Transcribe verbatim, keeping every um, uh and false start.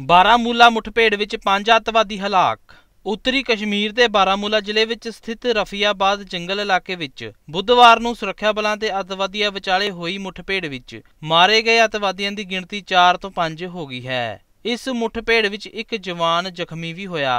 बारामूला मुठभेड़ विच पांच अतवादी हलाक। उत्तरी कश्मीर के बारामूला जिले विच स्थित रफियाबाद जंगल इलाके विच बुधवार नूं सुरक्षा बलों ते अतवादियां विचाले हुई मुठभेड़ विच मारे गए अतवादियों की गिणती चार तो पांच हो गई है। इस मुठभेड़ विच एक जवान जख्मी भी होया।